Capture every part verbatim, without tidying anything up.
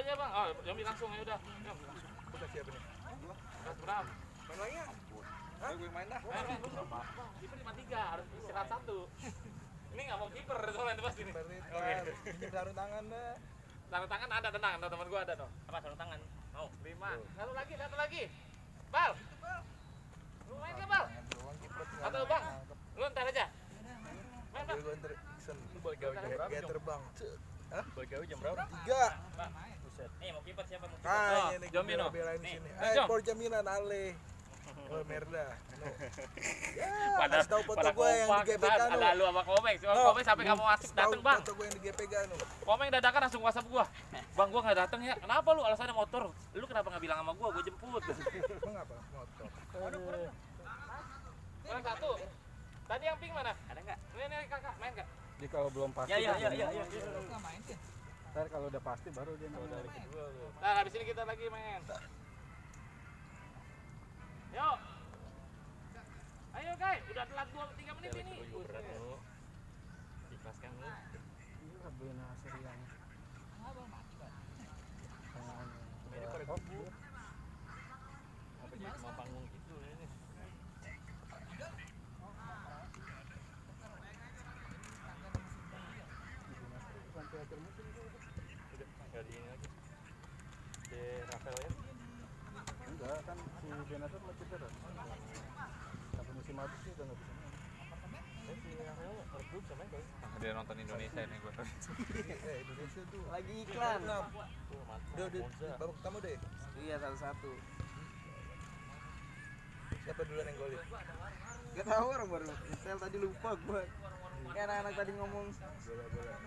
aja bang. Oh, Yomi langsung ya udah. Yomi langsung. Udah siap ini. Gua. Berat. Main lagi ya? Hah? Gue main dah. Main sama. Kiper cuma tiga, harus istirahat satu. Ini enggak mau kiper soalnya itu pasti ini. Oke. Sarung tangan deh. Sarung tangan ada tenang, teman gua ada tuh. Apa sarung tangan? Mau. lima. Satu lagi, satu lagi. Bal. Lu main enggak, Bal? Atau Bang, lu entar aja. Main, Bang. Gua entar Iksan. Lu balik gawe jam terbang. Hah? Balik gawe jam berapa? tiga. Nih mau kiper siapa mau kiper? Ah, ini Jomino. Eh, Por Jaminan Ale. Oh, merda. Ya, pada tahu foto gue yang di G P K lu. Lalu sama Komeng. Cuma Komeng sampai kamu asik datang, Bang. Foto gue yang di G P K lu. Komeng dadakan langsung WhatsApp gua. Bang, gua enggak datang ya. Kenapa lu? Alasannya motor. Lu kenapa enggak bilang sama gua? Gua jemput. Lu ngapa motor? Aduh, kurang. Kurang satu. Tadi yang pink mana? Ada enggak? Ini kakak main enggak? Jadi kalau belum pasti. Ya, ya, ya, ya. Lu enggak main sih. Ntar kalau udah pasti baru dia mau dari kedua. Nah, habis ini kita lagi main. Yuk. Ayo, guys. Udah telat dua tiga menit ini. Dipaskan lu. Ini rebelin hasil yang. Abang mati, Bang. Ini korek kopi. Apa dia cuma panggung gitu ini. Enggak di ini lagi. Di Rafael ya? Enggak, kan si Benatur masih cedera. Sampai musim habis sih udah nggak bisa. Eh, si Rafael tergroup sama yang baik. Dia nonton Indonesia ini gue. Eh, Indonesia tuh. Lagi iklan. Udah, udah. Babak pertama deh. Iya, satu-satu. Siapa duluan yang golin? Gak tau orang baru. Sel tadi lupa gue. Kayak anak-anak tadi ngomong. Boleh, boleh.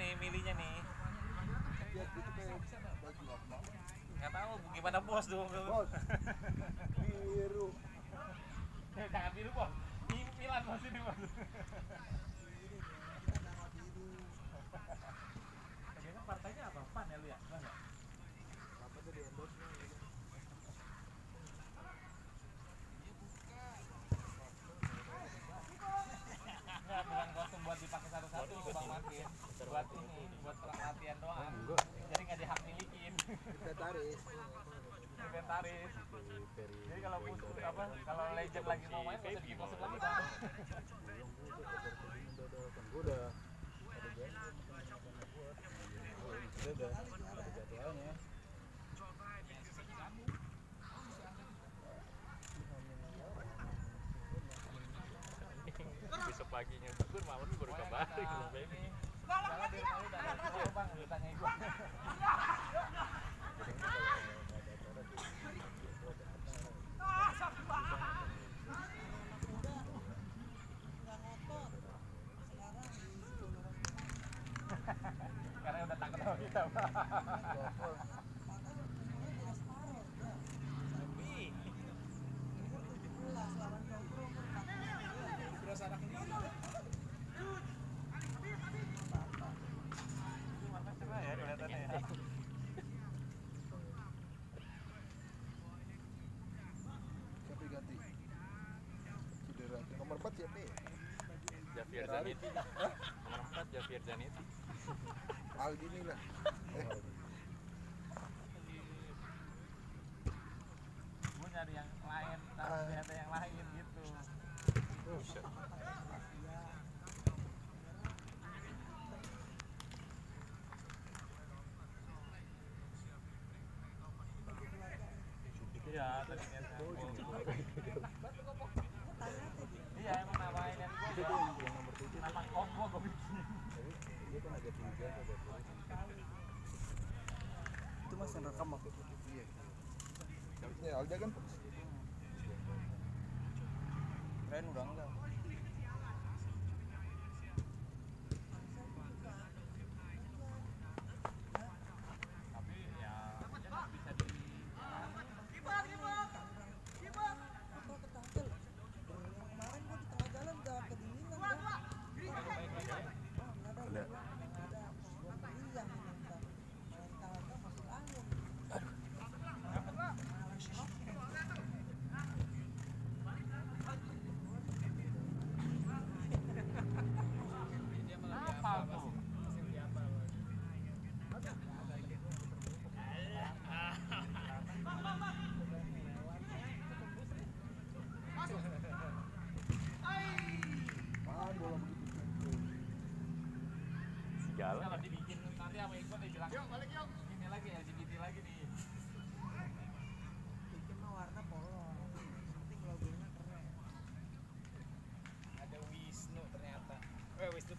Nih milihnya nih nggak tahu gimana bos dong bos biru jangan biru bos impilan bos ini bos kayaknya partainya apa pan ya lu ya apa tuh di endorse nggak bukan kostum buat dipakai satu-satu bang Martin buat ini buat perhatian doang jadi nggak dihak milikin inventaris inventaris jadi kalau musuh apa kalau legend lagi mau main masih bikin masuk lagi bang gue udah ada jadwalnya besok paginya syukur malam baru kabar gitu baby kalau dia mau tanya bang lu tanya gua ah satu banget enggak ngotot sekarang karena udah takut sama kita Jafir Zaniti nomor empat Jafir Zaniti Aldi nih lah gue nyari yang lain tapi ternyata yang lain gitu oh shit Iya emang namain yang nomor tujuh. Nama kombo gue bikin. Dia kan agak tinggi. Itu mas yang rekam waktu itu. Iya. Ini Alda kan keren udah enggak.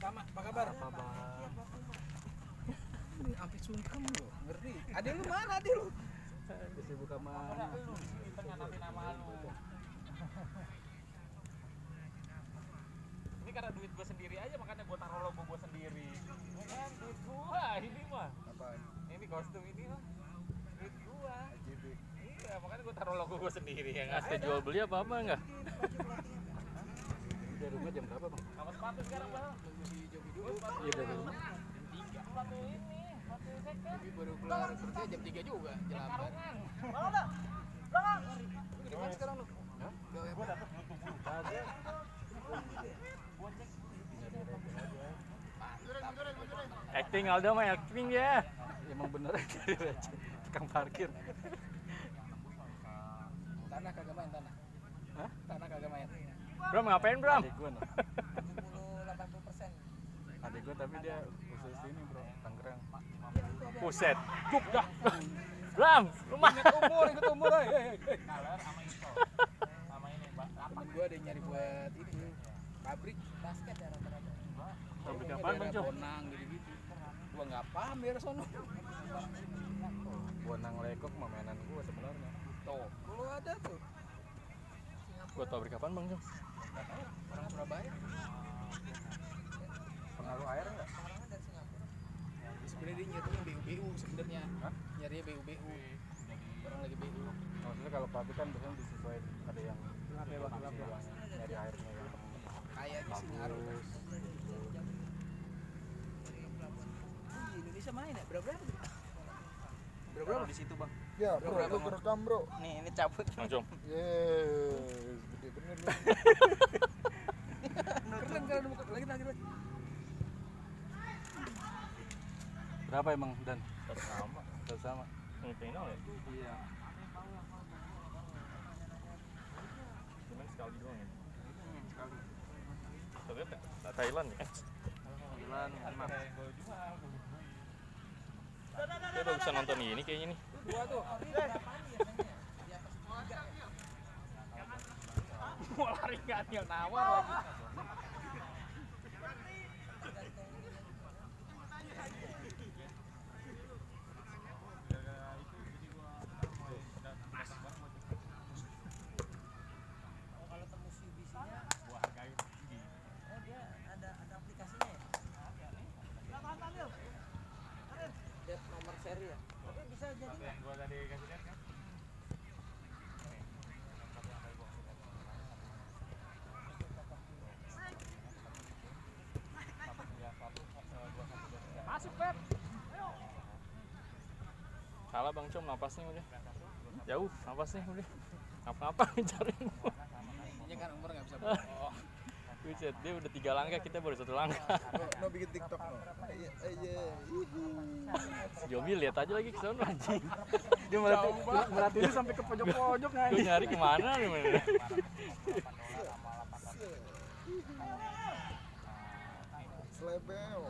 Tama, apa kabar? Apa kabar? Ini sampai sungkem lo, ngeri. Ade lu mana ade lu? Bisa buka mana? Lu di sini tengah nama lu. Ini karena duit gua sendiri aja makanya gua taruh logo gua sendiri. Bukan duit gua ini mah. Apaan? Ini kostum ini mah. Duit gua. Iya, makanya gua taruh logo gua sendiri ya. Enggak sejual beli apa-apa enggak? Dari rumah jam berapa bang? Kamu sepatu sekarang bang? Iya dari rumah jam tiga. Sepatu ini, sepatu second. Tapi baru keluar kerja jam tiga juga. Karungan. Mana udah? Belakang. Lu gede mana sekarang lu? Hah? Gua dapet dua puluh juta aja. Acting Aldo mah acting ya. Emang bener dari receh. Tukang parkir. Tanah kagak main tanah. Hah? Tanah kagak main. Bram ngapain Bram? Adik gue no. tujuh puluh sampai delapan puluh persen. Adik gue tapi dia khusus ini bro, Tangerang. Puset, cuk dah. Bram, rumah. Ikut umur, ikut umur lah. Kaler sama Iso. Sama ini Mbak. Temen gue ada nyari buat ini. Pabrik basket ya rata-rata. Pabrik apaan Bang Cok? Bonang gitu-gitu. Gue nggak paham ya sono. Bonang lekok mah mainan gue sebenarnya. Tuh, lu ada tuh. Gue tau pabrik apaan Bang Cok? Gak tau, orang Surabaya. Pengaruh air enggak? Pengaruhnya dari Singapura. Sebenernya dia nyarinya B U B U sebenernya. Hah? Nyarinya B U B U. Orang lagi B U. Maksudnya kalau pabrik kan biasanya disesuaikan. Ada yang nyari airnya yang kayaknya Singapura. Di Indonesia main ya? Berapa-berapa? Berapa-berapa di situ Bang? Ya bro, lu kerekam bro. Nih, ini cabut Bang Cok. Yeee, gede bener bro. Keren keren, lagi lagi lagi. Berapa emang Dan? Satu sama. Satu sama. Ini final ya? Iya. Cuman sekali doang ya? Sekali. Tapi Thailand ya? Thailand, Myanmar. Dia bagusan nonton ini kayaknya nih. Gua tuh orangnya apaan ya namanya? Di atas keluarga. Mau lari enggak dia nawar lagi. Salah Bang Cok, napasnya udah jauh, napasnya udah apa-apa mencariin gua. Ini kan umur nggak bisa bohong. Buset, dia udah tiga langkah, kita baru satu langkah. No bikin TikTok no. Jomi lihat aja lagi kesana anjing. Dia merhatiin sampai ke pojok-pojok nggak? Gue nyari kemana nih? Selebel.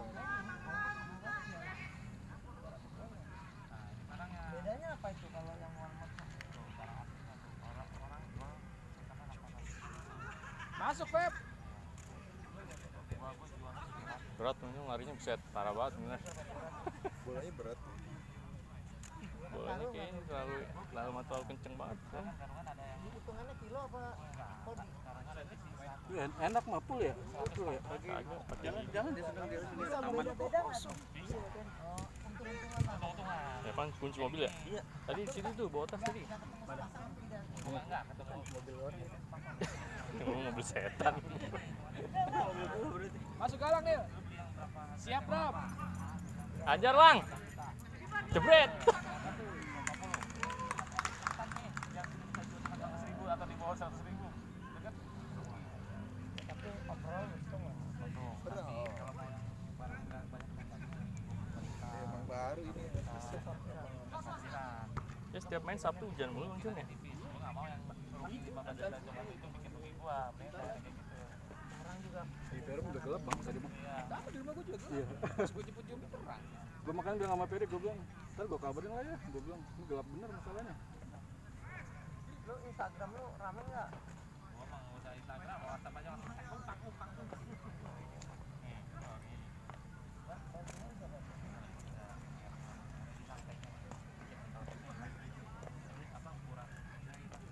Bedanya apa itu kalau yang warna merah? Masuk, Pep. Berat, menyung larinya buset, parah banget bener. Bolanya berat. Bolanya kayaknya terlalu terlalu terlalu kenceng banget. Kan? Hitungannya kilo apa? Ya, enak mah pul ya. Pul ya. Lagi jangan jangan dia sedang dia sini aman kosong. Ya kan kunci mobil ya? Iya. Tadi di sini tuh bawa tas tadi. Mana? Enggak, ketemu mobil orang. Ketemu mobil setan. Masuk galang, Nil. Siap, Ram. Ajar, Lang. Jebret. Atau di bawah seratus ribu. Dekat. Tapi overall itu baru ini. Ya setiap main Sabtu hujan mulu mungkin ya. Perang juga. Di Perum udah gelap Bang tadi Bang. Sama di rumah gua juga gelap. Pas gua jemput-jemput perang. Gua makan bilang sama Peri gua bilang, "Entar gua kabarin lah ya." Gua bilang, "Ini gelap bener masalahnya." Lu Instagram lu rame enggak? Gua mau udah Instagram, WhatsApp aja langsung kontak-kontak.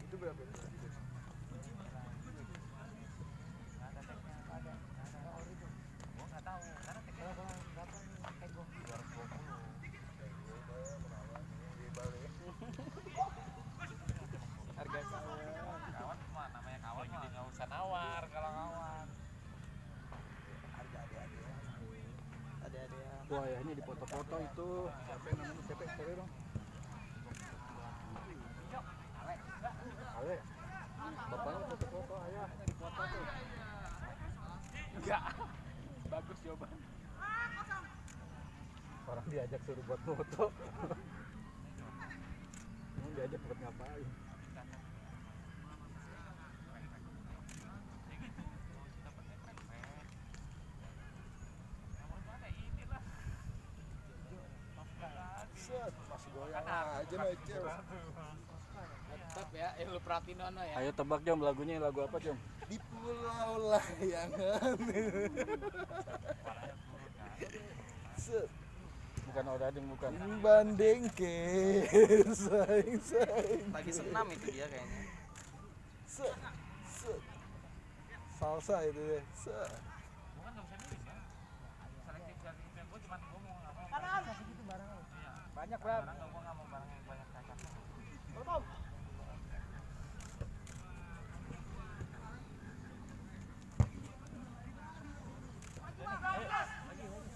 Itu berapa? Wah ya ini di foto-foto itu apa namanya C P sorry dong. Ale. Bapaknya foto-foto ayah di foto tuh. Enggak. Bagus jawaban. Orang diajak suruh buat foto. Mau diajak buat ngapain? Tetap ya, eh, lu perhatiin Nono ya. Ayo tebak Jom, lagunya lagu apa Jom? Di Pulau Layangan. Bukan Odading, bukan. Bandengke, saing-saing. Lagi senam itu dia kayaknya. Se, se, salsa itu deh. Se. Bukan dong, saya nulis ya. Selektif dari event gue cuma gue mau ngomong. Kanan, masih gitu barang lo. Banyak Bang. Gue nggak mau barang yang banyak cacat. Belum.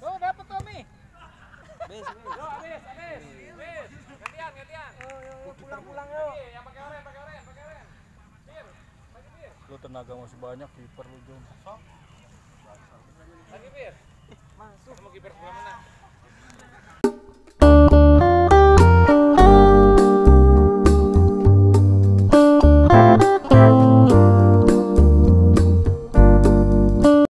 Tuh dapat Tommy. Bis, bis. Yo, habis, habis. Bis. Gantian, gantian. Pulang-pulang yo. Yang pakai oranye, pakai oranye, pakai oranye. Bir, pakai bir. Lu tenaga masih banyak kiper lu, Jom. Lagi bir. Masuk. Mau kiper gimana?